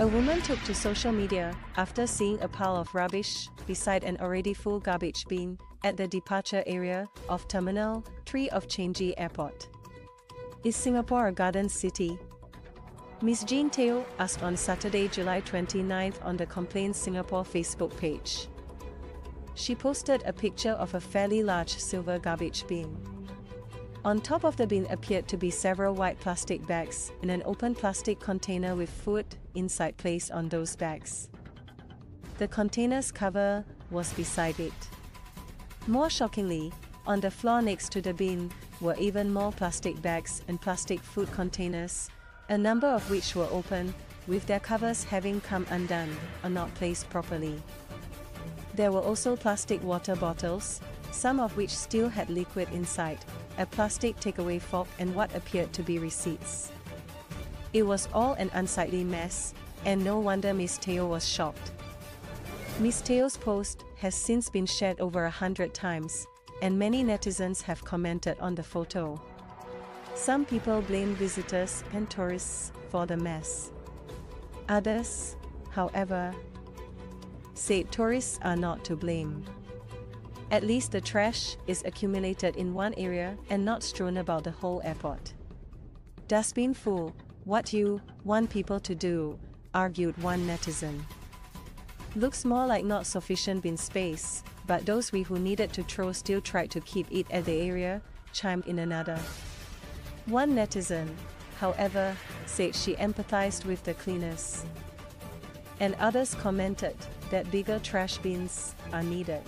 A woman took to social media after seeing a pile of rubbish beside an already full garbage bin at the departure area of Terminal 3 of Changi Airport. Is Singapore a garden city? Ms. Jean Teo asked on Saturday, July 29th on the Complain Singapore Facebook page. She posted a picture of a fairly large silver garbage bin. On top of the bin appeared to be several white plastic bags in an open plastic container with food inside placed on those bags. The container's cover was beside it. More shockingly, on the floor next to the bin were even more plastic bags and plastic food containers, a number of which were open, with their covers having come undone or not placed properly. There were also plastic water bottles, some of which still had liquid inside, a plastic takeaway fork and what appeared to be receipts. It was all an unsightly mess, and no wonder Ms. Teo was shocked. Ms. Teo's post has since been shared over 100 times, and many netizens have commented on the photo. Some people blame visitors and tourists for the mess. Others, however, say tourists are not to blame. At least the trash is accumulated in one area and not strewn about the whole airport. Dustbin full, what you want people to do, argued one netizen. Looks more like not sufficient bin space, but those we who needed to throw still tried to keep it at the area, chimed in another. One netizen, however, said she empathized with the cleaners. And others commented that bigger trash bins are needed.